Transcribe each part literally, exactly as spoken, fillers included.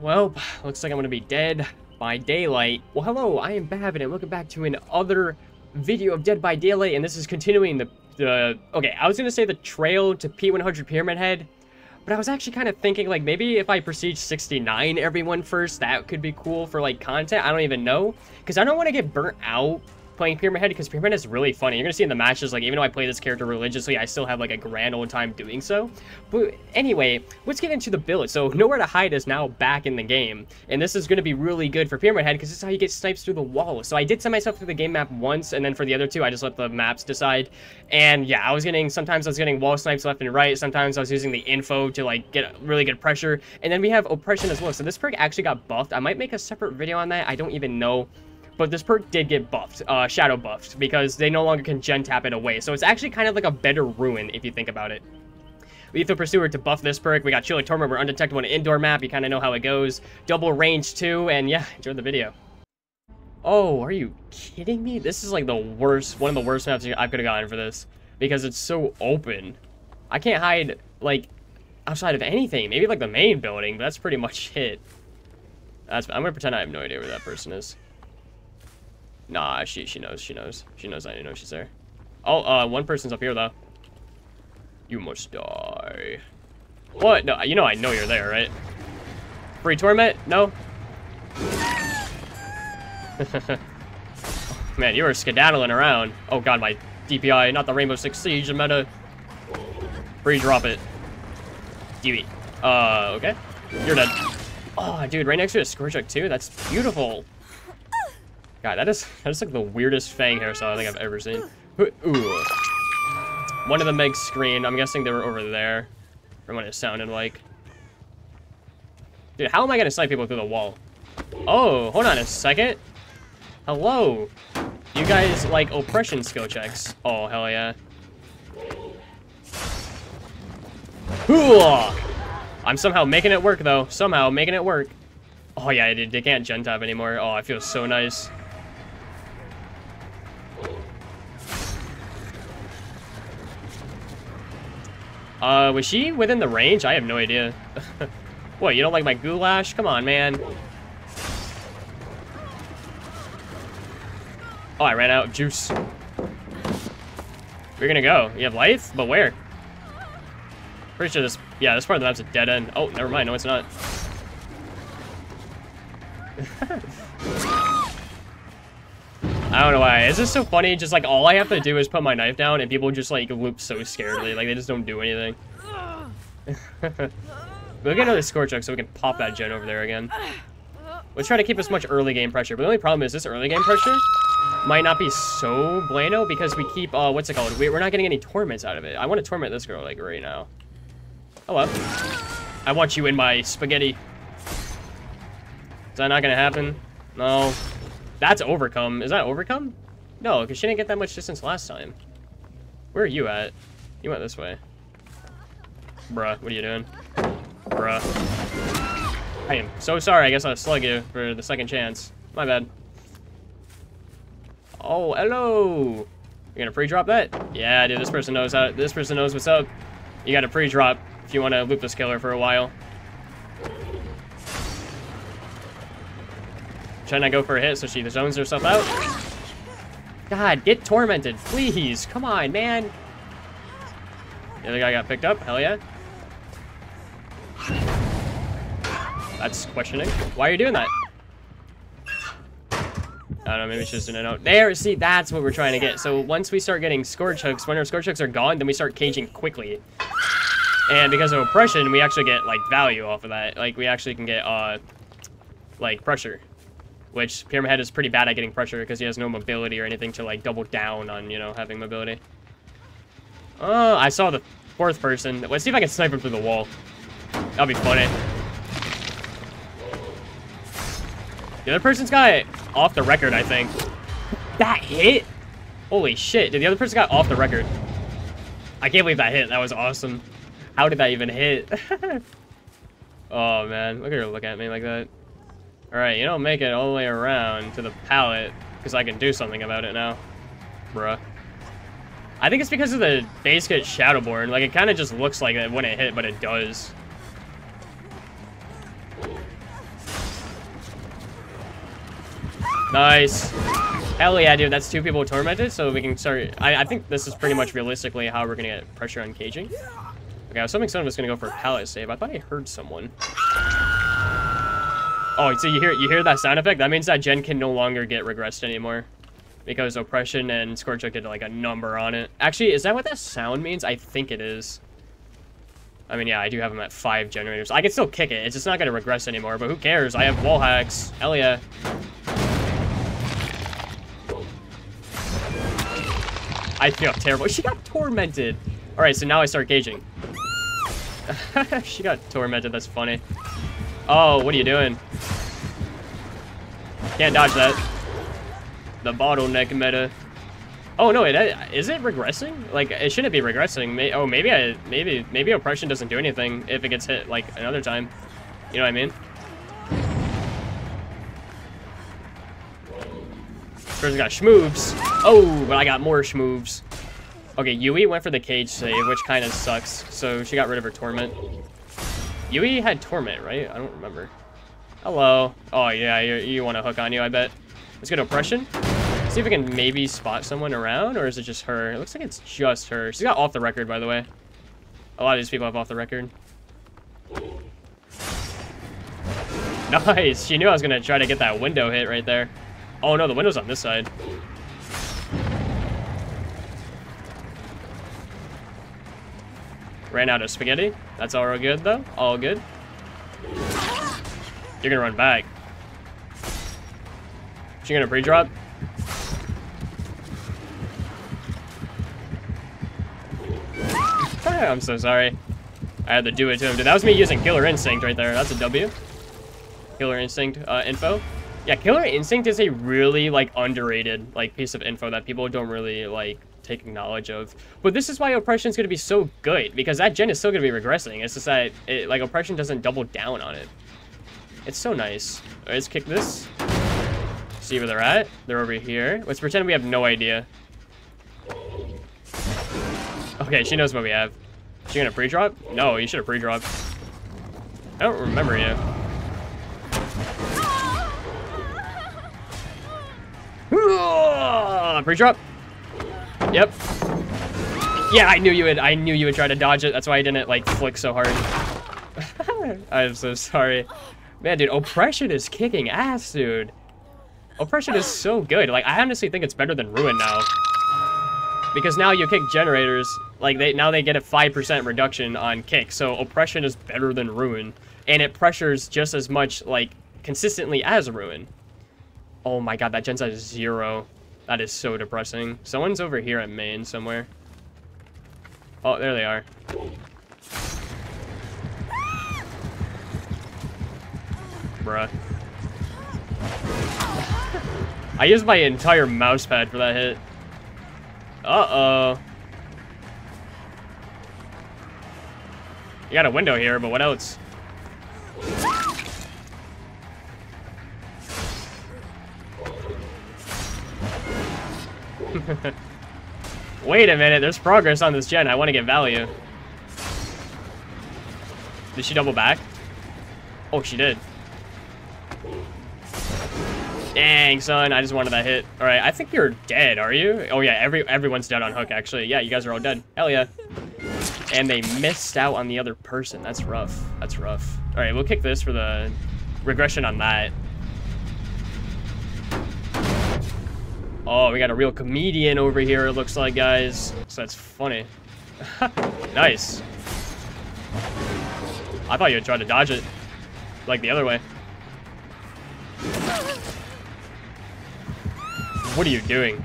Well, looks like I'm gonna be Dead by Daylight. Well, hello, I am Bavin, and welcome back to another video of Dead by Daylight, and this is continuing the, the, okay, I was gonna say the trail to P one hundred Pyramid Head, but I was actually kind of thinking, like, maybe if I prestige sixty-nine everyone first, that could be cool for, like, content. I don't even know, because I don't want to get burnt out playing Pyramid Head, because Pyramid Head is really funny. You're gonna see in the matches, like, even though I play this character religiously, I still have, like, a grand old time doing so. But anyway, let's get into the build. So Nowhere to Hide is now back in the game, and this is gonna be really good for Pyramid Head, because this is how you get snipes through the wall. So I did send myself through the game map once, and then for the other two, I just let the maps decide. And yeah, I was getting, sometimes I was getting wall snipes left and right, sometimes I was using the info to, like, get really good pressure. And then we have Oppression as well. So this perk actually got buffed. I might make a separate video on that, I don't even know. But this perk did get buffed, uh, shadow buffed, because they no longer can gen tap it away. So it's actually kind of like a better ruin if you think about it. Lethal Pursuer to buff this perk. We got Chili Torment. We're undetectable on an indoor map. You kind of know how it goes. Double range too, and yeah, enjoy the video. Oh, are you kidding me? This is like the worst, one of the worst maps I could have gotten for this, because it's so open. I can't hide, like, outside of anything. Maybe like the main building, but that's pretty much it. That's, I'm gonna pretend I have no idea where that person is. Nah, she she knows, she knows. She knows I know she's there. Oh, uh, one person's up here, though. You must die. What? No, you know I know you're there, right? Free Torment? No? Man, you were skedaddling around. Oh god, my D P I, not the Rainbow Six Siege, the meta. Free drop it. D B. Uh, okay. You're dead. Oh, dude, right next to a Scorchuk too? That's beautiful. God, that is, that is like the weirdest fang hairstyle I think I've ever seen. Ooh. One of them makes screen. I'm guessing they were over there from what it sounded like. Dude, how am I going to snipe people through the wall? Oh, hold on a second. Hello. You guys like Oppression skill checks. Oh, hell yeah. I'm somehow making it work, though. Somehow making it work. Oh, yeah, dude, they can't gen tap anymore. Oh, I feel so nice. Uh, was she within the range? I have no idea. What, you don't like my goulash? Come on, man. Oh, I ran out of juice. We're gonna go. You have life? But where? Pretty sure this... Yeah, this part of the map's a dead end. Oh, never mind. No, it's not. I don't know why. It's just so funny. Just, like, all I have to do is put my knife down, and people just, like, loop so scaredly. Like, they just don't do anything. We'll get another Scorchuk so we can pop that gen over there again. Let's try to keep as much early game pressure. But the only problem is this early game pressure might not be so bueno because we keep, uh, what's it called? We're not getting any torments out of it. I want to torment this girl, like, right now. Hello. I want you in my spaghetti. Is that not going to happen? No. That's overcome. Is that overcome? No, because she didn't get that much distance last time. Where are you at? You went this way. Bruh, what are you doing? Bruh. I am so sorry. I guess I'll slug you for the second chance. My bad. Oh, hello. You're gonna pre-drop that? Yeah, dude, this person knows how, this person knows what's up. You gotta pre-drop if you want to loop this killer for a while. Trying to go for a hit so she zones herself out. God, get tormented, please. Come on, man. The other guy got picked up. Hell yeah. That's questioning. Why are you doing that? I don't know, maybe it's just in a note. There, see, that's what we're trying to get. So once we start getting Scorchuks, when our Scorchuks are gone, then we start caging quickly. And because of Oppression, we actually get, like, value off of that. Like, we actually can get, uh, like, pressure. Which Pyramid Head is pretty bad at getting pressure because he has no mobility or anything to, like, double down on, you know, having mobility. Oh, I saw the fourth person. Let's see if I can snipe him through the wall. That'll be funny. The other person's got Off the Record, I think. That hit? Holy shit. Dude, the other person got Off the Record. I can't believe that hit. That was awesome. How did that even hit? Oh, man. Look at her look at me like that. Alright, you don't make it all the way around to the pallet, because I can do something about it now. Bruh. I think it's because of the base kit Shadowborn. Like, it kind of just looks like it when it hit, but it does. Nice. Hell yeah, dude. That's two people tormented, so we can start. I, I think this is pretty much realistically how we're gonna get pressure on caging. Okay, I was hoping someone was gonna go for a pallet save. I thought I heard someone. Oh, so you hear you hear that sound effect? That means that gen can no longer get regressed anymore, because Oppression and Scorchuk did like a number on it. Actually, is that what that sound means? I think it is. I mean, yeah, I do have them at five generators. I can still kick it. It's just not gonna regress anymore, but who cares? I have wall hacks. Hell yeah. I feel terrible. She got tormented. All right, so now I start gauging. She got tormented, that's funny. Oh, what are you doing? Can't dodge that. The bottleneck meta. Oh no, it, is it regressing? Like, it shouldn't be regressing. Oh, maybe I, maybe, maybe Oppression doesn't do anything if it gets hit like another time. You know what I mean? First I got schmoves. Oh, but I got more schmoves. Okay, Yui went for the cage save, which kind of sucks. So she got rid of her torment. Yui had torment, right? I don't remember. Hello. Oh yeah, you, you want to hook on you, I bet. Let's go to Oppression. See if we can maybe spot someone around, or is it just her? It looks like it's just her. She's got Off the Record, by the way. A lot of these people have Off the Record. Nice. She knew I was gonna try to get that window hit right there. Oh no, the window's on this side. Ran out of spaghetti. That's all real good though. All good. You're gonna run back. She gonna pre-drop? I'm so sorry. I had to do it to him. Dude, that was me using Killer Instinct right there. That's a W. Killer Instinct uh, info. Yeah, Killer Instinct is a really like underrated like piece of info that people don't really like take knowledge of. But this is why Oppression is going to be so good, because that gen is still going to be regressing. It's just that it, like Oppression doesn't double down on it. It's so nice. All right, let's kick this. See where they're at. They're over here. Let's pretend we have no idea. Okay, she knows what we have. Is she gonna pre-drop? No, you should have pre-dropped. I don't remember you. Pre-drop. Yep. Yeah, I knew you would. I knew you would try to dodge it. That's why I didn't like flick so hard. I'm so sorry, man, dude. Oppression is kicking ass, dude. Oppression is so good. Like, I honestly think it's better than Ruin now, because now you kick generators. Like, they now they get a five percent reduction on kick. So Oppression is better than Ruin, and it pressures just as much, like consistently, as Ruin. Oh my god, that gen's at zero. That is so depressing. Someone's over here at main somewhere. Oh, there they are. Bruh. I used my entire mouse pad for that hit. Uh-oh. You got a window here, but what else? Wait a minute, there's progress on this gen. I want to get value. Did she double back? Oh, she did. Dang, son, I just wanted that hit. All right, I think you're dead, are you? Oh yeah, every everyone's dead on hook, actually. Yeah, you guys are all dead. Hell yeah. And they missed out on the other person. That's rough. That's rough. All right, we'll kick this for the regression on that. Oh, we got a real comedian over here, it looks like, guys. So that's funny. Nice. I thought you would try to dodge it, like the other way. What are you doing?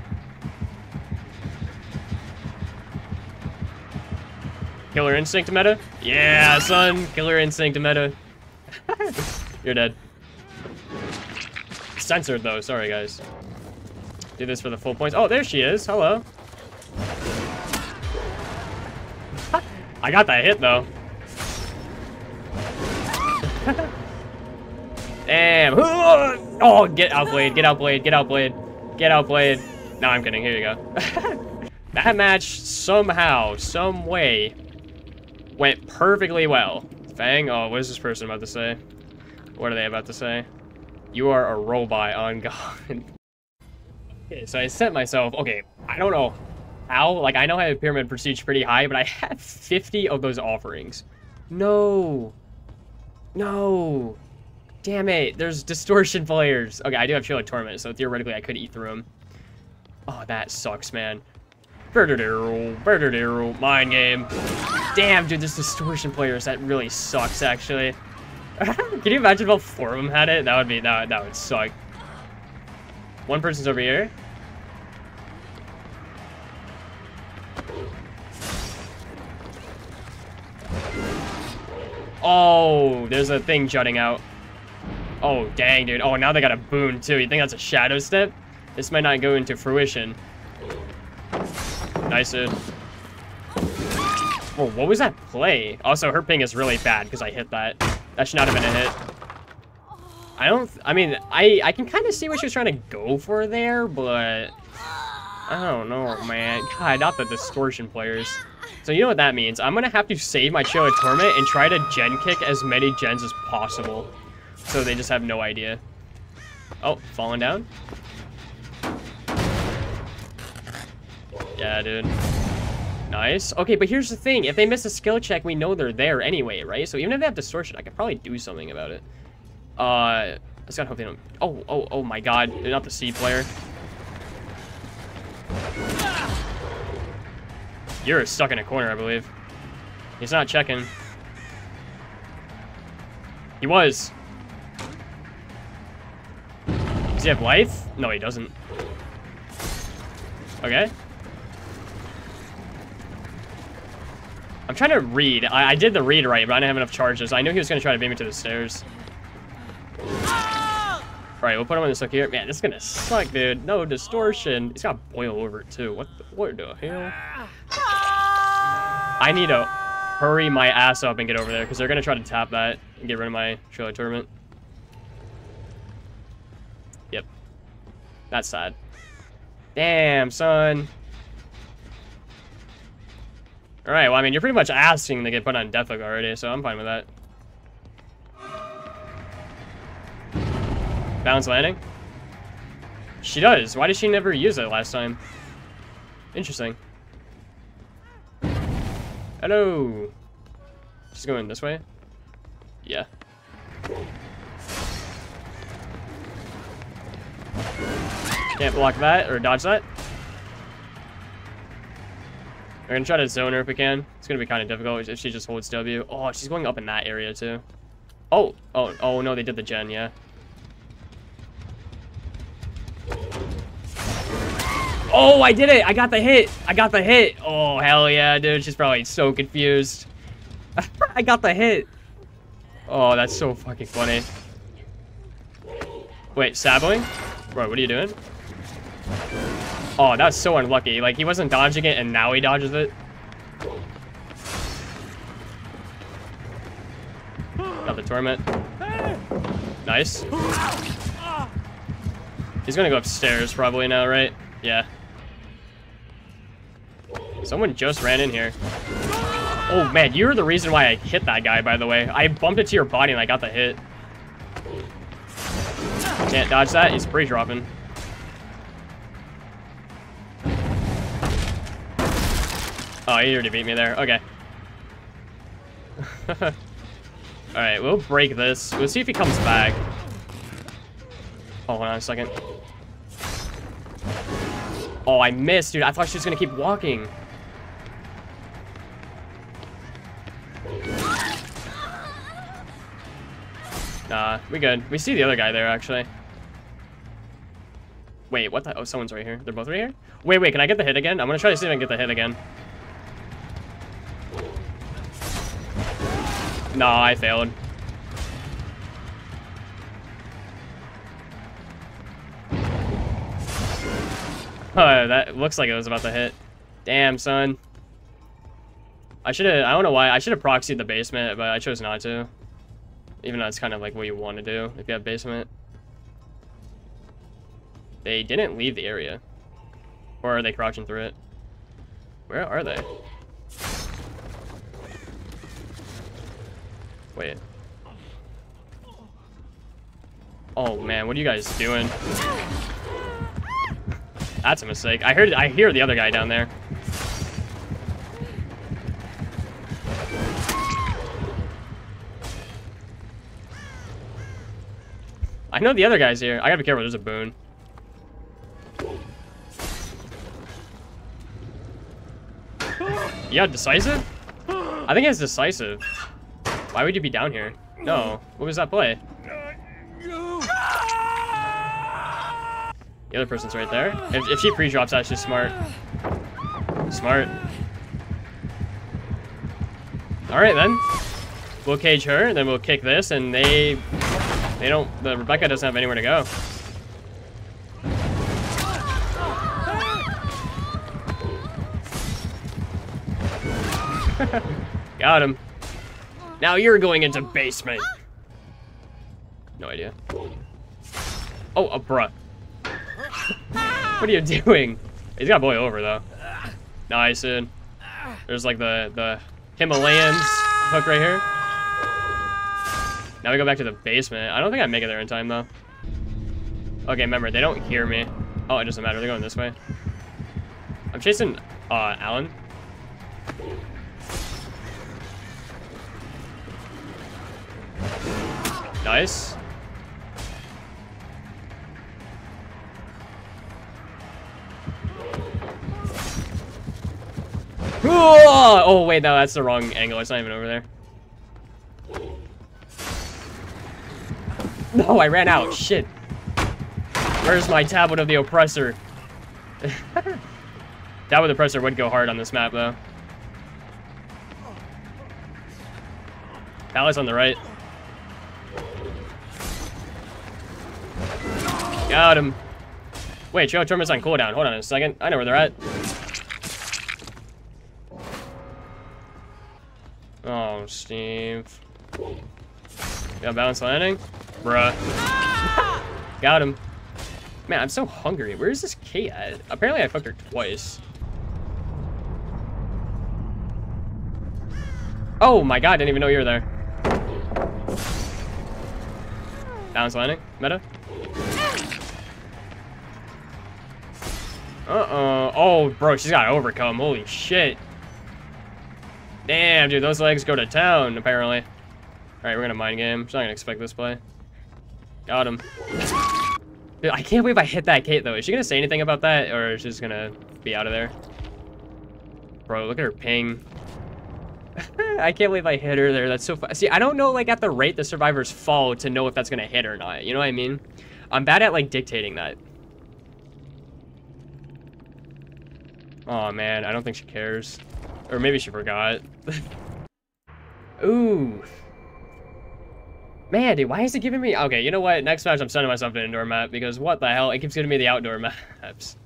Killer Instinct meta? Yeah, son. Killer Instinct meta. You're dead. Censored, though. Sorry, guys. Do this for the full points. Oh, there she is. Hello. I got that hit, though. Damn. Oh, get outplayed. Get outplayed. Get outplayed. Get outplayed. No, I'm kidding. Here you go. That match somehow, some way, went perfectly well. Fang? Oh, what is this person about to say? What are they about to say? You are a robot on God. Okay, so I set myself, okay, I don't know how, like, I know I have Pyramid Prestige pretty high, but I have fifty of those offerings. No. No. Damn it, there's Distortion players. Okay, I do have Shield of Torment, so theoretically I could eat through them. Oh, that sucks, man. Mind game. Damn, dude, this Distortion players, that really sucks, actually. Can you imagine if four of them had it? That would be, that, that would suck. One person's over here. Oh, there's a thing jutting out. Oh, dang, dude. Oh, now they got a boon, too. You think that's a shadow step? This might not go into fruition. Nice, dude. Whoa, what was that play? Also, her ping is really bad because I hit that. That should not have been a hit. I don't... I mean, I, I can kind of see what she was trying to go for there, but... I don't know, man. God, not the Distortion players. So you know what that means. I'm going to have to save my Chili Torment and try to gen kick as many gens as possible. So they just have no idea. Oh, falling down. Yeah, dude. Nice. Okay, but here's the thing. If they miss a skill check, we know they're there anyway, right? So even if they have Distortion, I could probably do something about it. Uh, I just gotta hope they don't... Oh, oh, oh my god. They're not the C player. You're stuck in a corner, I believe. He's not checking. He was. Does he have life? No, he doesn't. Okay. I'm trying to read. I, I did the read right, but I didn't have enough charges. I knew he was going to try to beat me to the stairs. Alright, we'll put him on this hook here. Man, this is gonna suck, dude. No Distortion. He's got Boil Over it too. What the, what the hell? I need to hurry my ass up and get over there because they're gonna try to tap that and get rid of my Chili Torment. Yep. That's sad. Damn, son. Alright, well, I mean, you're pretty much asking to get put on death hook already, so I'm fine with that. Balanced Landing? She does. Why did she never use it last time? Interesting. Hello. She's going this way? Yeah. Can't block that or dodge that. We're gonna try to zone her if we can. It's gonna be kind of difficult if she just holds W. Oh, she's going up in that area too. Oh, oh, oh no, they did the gen, yeah. Oh, I did it. I got the hit. I got the hit. Oh, hell yeah, dude. She's probably so confused. I got the hit. Oh, that's so fucking funny. Wait, Saboing? Bro, what are you doing? Oh, that's so unlucky. Like, he wasn't dodging it, and now he dodges it. Got the Torment. Nice. He's gonna go upstairs probably now, right? Yeah. Someone just ran in here. Oh, man, you're the reason why I hit that guy, by the way. I bumped it to your body and I got the hit. Can't dodge that. He's pre-dropping. Oh, he already beat me there. Okay. Alright, we'll break this. We'll see if he comes back. Oh, hold on a second. Oh, I missed, dude. I thought she was going to keep walking. Nah, we good. We see the other guy there, actually. Wait, what the? Oh, someone's right here. They're both right here? Wait, wait, can I get the hit again? I'm going to try to see if I can get the hit again. Nah, I failed. Oh, that looks like it was about to hit. Damn, son. I should have... I don't know why. I should have proxied the basement, but I chose not to. Even though it's kind of like what you want to do if you have basement. They didn't leave the area. Or are they crouching through it? Where are they? Wait. Oh man, what are you guys doing? That's a mistake. I heard. I hear the other guy down there. I know the other guy's here. I gotta be careful. There's a boon. Yeah, decisive? I think it's decisive. Why would you be down here? No. What was that play? The other person's right there. If, if she pre-drops, that's just smart. Smart. Alright then. We'll cage her, and then we'll kick this, and they... They don't, the Rebecca doesn't have anywhere to go. Got him. Now you're going into basement. No idea. Oh, uh, bruh. What are you doing? He's got boy over though. Nice, dude. There's like the, the Himalayans hook right here. Now we go back to the basement. I don't think I make it there in time, though. Okay, remember, they don't hear me. Oh, it doesn't matter. They're going this way. I'm chasing uh, Alan. Nice. Oh, wait, no, that's the wrong angle. It's not even over there. No, I ran out. Shit. Where's my Tablet of the Oppressor? Tablet of the Oppressor would go hard on this map, though. Palace on the right. Got him. Wait, Shield of Torment's on cooldown. Hold on a second. I know where they're at. Oh, Steve. Yeah, Balanced Landing. Bruh. Got him. Man, I'm so hungry. Where's this Kate at? Apparently I fucked her twice. Oh my god, didn't even know you were there. Balanced Landing. Meta. Uh-oh. Oh, bro, she's gotta overcome. Holy shit. Damn, dude, those legs go to town, apparently. Alright, we're gonna mind game. She's not gonna expect this play. Got him. Dude, I can't believe I hit that Kate, though. Is she gonna say anything about that, or is she just gonna be out of there? Bro, look at her ping. I can't believe I hit her there. That's so fun. See, I don't know, like, at the rate the survivors fall to know if that's gonna hit or not. You know what I mean? I'm bad at, like, dictating that. Aw, man. I don't think she cares. Or maybe she forgot. Ooh. Man, dude, why is it giving me... Okay, you know what? Next match, I'm sending myself to an indoor map because what the hell? It keeps giving me the outdoor maps.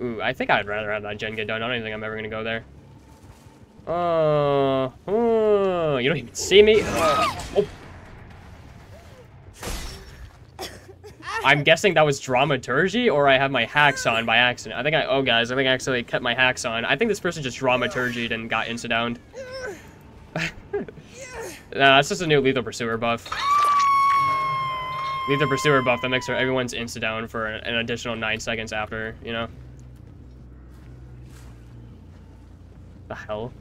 Ooh, I think I'd rather have that gen get done. I don't even think I'm ever going to go there. Oh, uh, uh, you don't even see me? Uh, oh. I'm guessing that was dramaturgy or I have my hacks on by accident. I think I... Oh, guys, I think I actually cut my hacks on. I think this person just dramaturgied and got insta-downed. Nah, that's just a new Lethal Pursuer buff. Lethal Pursuer buff that makes everyone's insta-down for an additional nine seconds after, you know? The hell?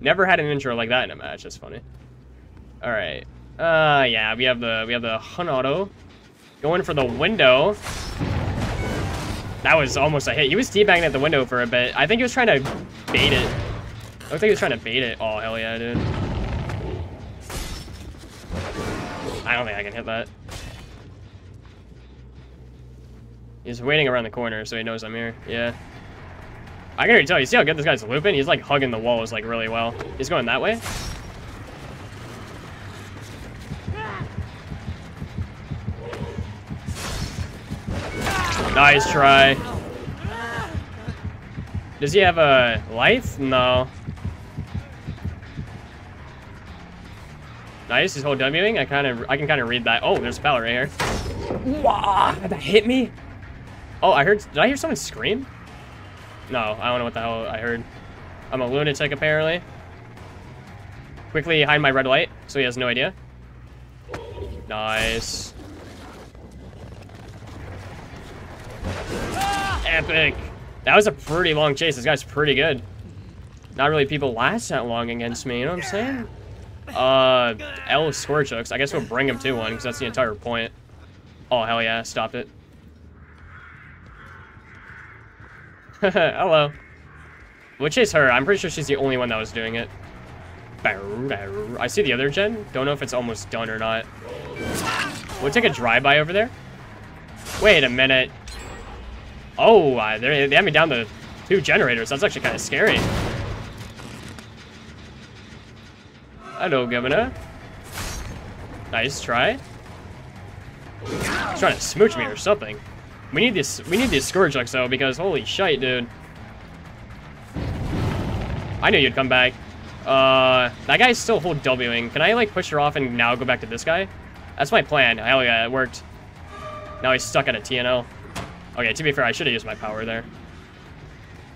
Never had an intro like that in a match, that's funny. Alright. Uh, yeah, we have the, we have the Hanado. Going for the window. That was almost a hit. He was teabagging at the window for a bit. I think he was trying to bait it. I don't think he was trying to bait it. Oh, hell yeah, dude. I don't think I can hit that. He's waiting around the corner, so he knows I'm here. Yeah. I can already tell. You see how good this guy's looping? He's, like, hugging the walls, like, really well. He's going that way. Nice try. Does he have a life? No. Nice, his whole Wing. I kind of, I can kind of read that. Oh, there's a pallet right here. Wow, that hit me. Oh, I heard. Did I hear someone scream? No, I don't know what the hell I heard. I'm a lunatic apparently. Quickly hide my red light so he has no idea. Nice. epic. That was a pretty long chase. This guy's pretty good. Not really people last that long against me, you know what I'm saying? Uh, L Scorchuk. I guess we'll bring him to one, because that's the entire point. Oh, hell yeah, stopped it. Hello. Which is her. I'm pretty sure she's the only one that was doing it. I see the other gen. Don't know if it's almost done or not. We'll take a drive-by over there. Wait a minute. Oh, uh, they had me down to two generators. That's actually kind of scary. Hello, Governor. Nice try. He's trying to smooch me or something. We need this. We need these Scourgejucks though, because holy shite, dude. I knew you'd come back. Uh, that guy's still whole Wing. Can I like push her off and now go back to this guy? That's my plan. Hell yeah, it worked. Now he's stuck on a T N O. Okay, to be fair, I should have used my power there.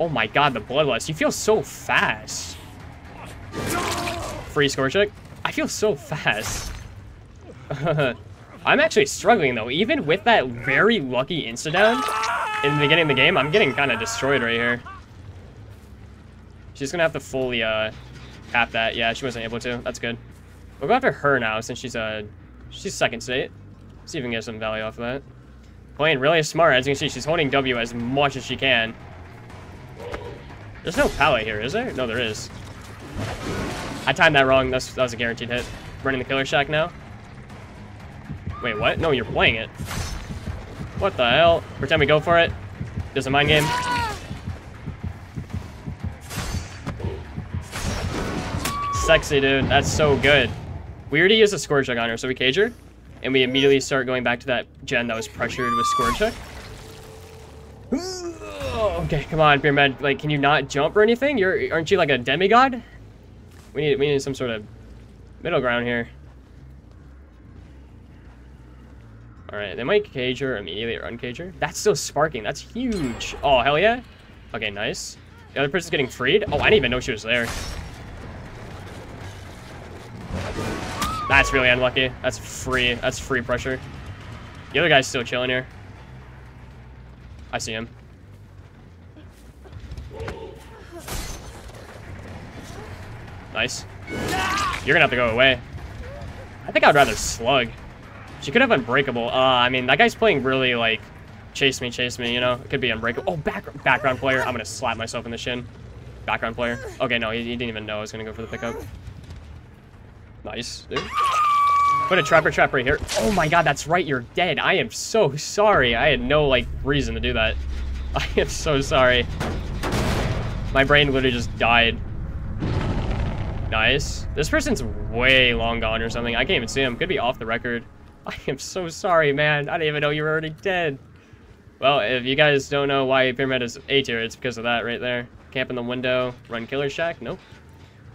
Oh my god, the Bloodlust. You feel so fast. Free Scorchuk. I feel so fast. I'm actually struggling though. Even with that very lucky insta-down in the beginning of the game, I'm getting kind of destroyed right here. She's gonna have to fully uh, tap that. Yeah, she wasn't able to. That's good. We'll go after her now since she's uh, she's second state. See if we can get some value off of that. Playing really smart. As you can see, she's holding W as much as she can. There's no pallet here, is there? No, there is. I timed that wrong. That's, that was a guaranteed hit. Running the Killer Shack now. Wait, what? No, you're playing it. What the hell? Pretend we go for it. There's a mind game. Sexy, dude. That's so good. We already used a Scorchuk on her, so we cage her. And we immediately start going back to that gen that was pressured with Scorchuk. Okay, come on, Pyramid. Like, can you not jump or anything? You're, aren't you like a demigod? We need, we need some sort of middle ground here. All right, they might cage her immediately or uncage her. That's still sparking. That's huge. Oh, hell yeah. Okay, nice. The other person's getting freed. Oh, I didn't even know she was there. That's really unlucky. That's free. That's free pressure. The other guy's still chilling here. I see him. Nice. You're gonna have to go away. I think I'd rather slug. She could have Unbreakable. Uh, I mean, that guy's playing really, like, chase me, chase me, you know? It could be Unbreakable. Oh, back, background player. I'm gonna slap myself in the shin. Background player. Okay, no, he, he didn't even know I was gonna go for the pickup. Nice, dude. Put a Trapper Trap right here. Oh my god, that's right, you're dead. I am so sorry. I had no, like, reason to do that. I am so sorry. My brain literally just died. Nice. This person's way long gone or something. I can't even see him. Could be off the record. I am so sorry, man. I didn't even know you were already dead. Well, if you guys don't know why Pyramid is A tier, it's because of that right there. Camp in the window. Run Killer Shack? Nope.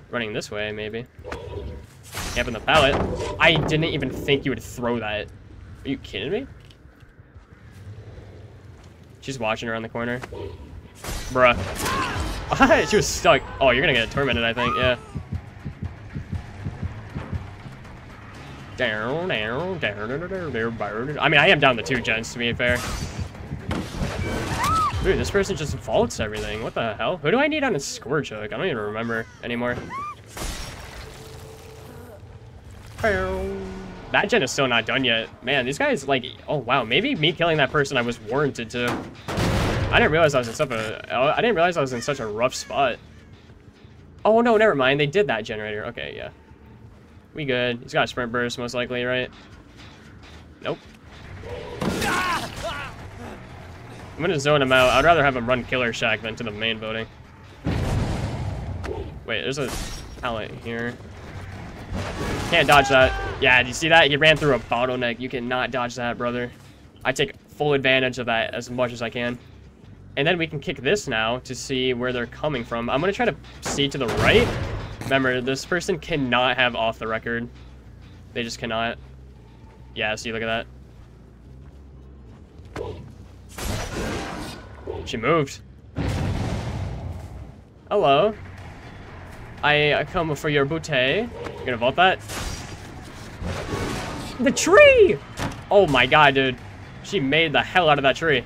Running this way, maybe. Camp in the pallet. I didn't even think you would throw that. Are you kidding me? She's watching around the corner. Bruh. She was stuck. Oh, you're gonna get tormented, I think. Yeah. Down, down, down, down, down, down, down. I mean, I am down the two gens, to be fair. Dude, this person just vaults everything. What the hell? Who do I need on a Scorchuk? I don't even remember anymore. That gen is still not done yet. Man, these guys, like... Oh, wow. Maybe me killing that person I was warranted to. I didn't realize I was in such a... I didn't realize I was in such a rough spot. Oh, no, never mind. They did that generator. Okay, yeah. We good. He's got a Sprint Burst, most likely, right? Nope. I'm going to zone him out. I'd rather have him run Killer Shack than to the main building. Wait, there's a pallet here. Can't dodge that. Yeah, do you see that? He ran through a bottleneck. You cannot dodge that, brother. I take full advantage of that as much as I can. And then we can kick this now to see where they're coming from. I'm going to try to see to the right. Remember, this person cannot have off the record. They just cannot. Yeah, see, look at that. She moved. Hello. I, I come for your bouteille. You're gonna vault that? The tree! Oh my god, dude. She made the hell out of that tree.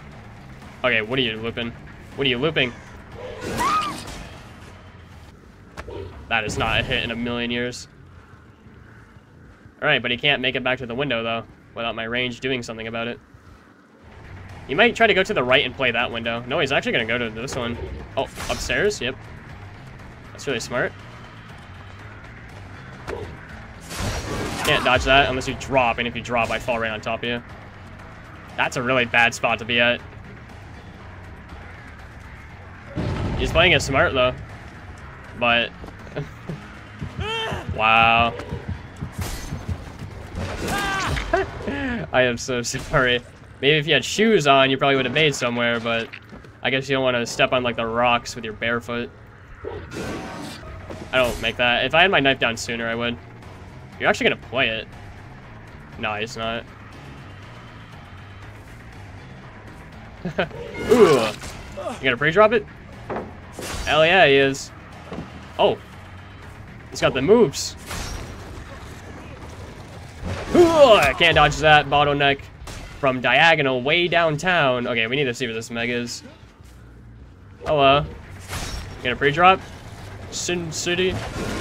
Okay, what are you looping? What are you looping? That is not a hit in a million years. Alright, but he can't make it back to the window, though, without my range doing something about it. He might try to go to the right and play that window. No, he's actually going to go to this one. Oh, upstairs? Yep. That's really smart. Can't dodge that unless you drop, and if you drop, I fall right on top of you. That's a really bad spot to be at. He's playing it smart, though. But... wow. I am so sorry. Maybe if you had shoes on, you probably would have made somewhere, but... I guess you don't want to step on, like, the rocks with your bare foot. I don't make that. If I had my knife down sooner, I would. You're actually going to play it. No, it's not. Ooh. You gonna pre-drop it? Hell yeah, he is. Oh. He's got the moves. Ooh, I can't dodge that bottleneck from diagonal way downtown. Okay, we need to see what this mega is. Hello. You gonna pre-drop? Sin City.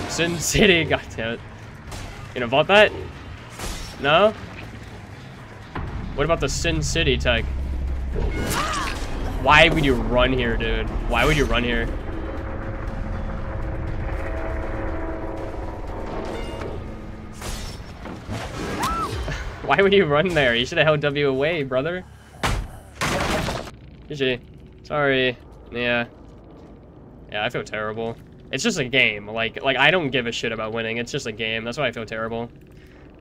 Sin City. God damn it. You gonna vault that? No? What about the Sin City tech? Why would you run here, dude? Why would you run here? Why would you run there? You should have held W away, brother. G G. Sorry. Yeah. Yeah, I feel terrible. It's just a game. Like, like I don't give a shit about winning. It's just a game. That's why I feel terrible.